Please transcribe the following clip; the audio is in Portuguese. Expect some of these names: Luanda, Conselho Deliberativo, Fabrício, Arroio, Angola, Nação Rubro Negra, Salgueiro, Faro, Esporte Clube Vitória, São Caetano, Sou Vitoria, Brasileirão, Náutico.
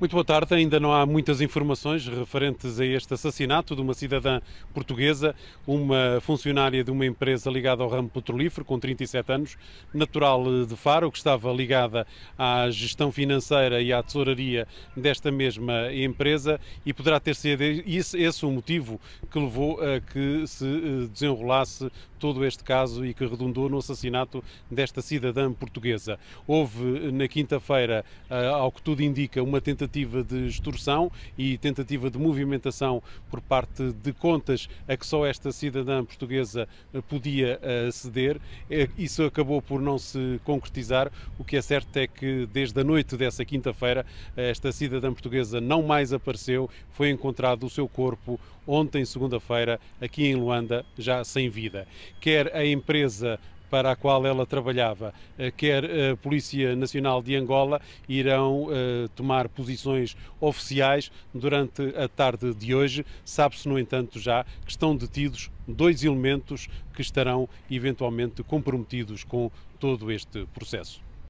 Muito boa tarde. Ainda não há muitas informações referentes a este assassinato de uma cidadã portuguesa, uma funcionária de uma empresa ligada ao ramo petrolífero, com 37 anos, natural de Faro, que estava ligada à gestão financeira e à tesouraria desta mesma empresa, e poderá ter sido esse o motivo que levou a que se desenrolasse todo este caso e que redundou no assassinato desta cidadã portuguesa. Houve, na quinta-feira, ao que tudo indica, uma tentativa de extorsão e tentativa de movimentação por parte de contas a que só esta cidadã portuguesa podia aceder. Isso acabou por não se concretizar. O que é certo é que desde a noite dessa quinta-feira esta cidadã portuguesa não mais apareceu. Foi encontrado o seu corpo ontem, segunda-feira, aqui em Luanda, já sem vida. Quer a empresa para a qual ela trabalhava, quer a Polícia Nacional de Angola, irão tomar posições oficiais durante a tarde de hoje. Sabe-se, no entanto, já que estão detidos dois elementos que estarão eventualmente comprometidos com todo este processo.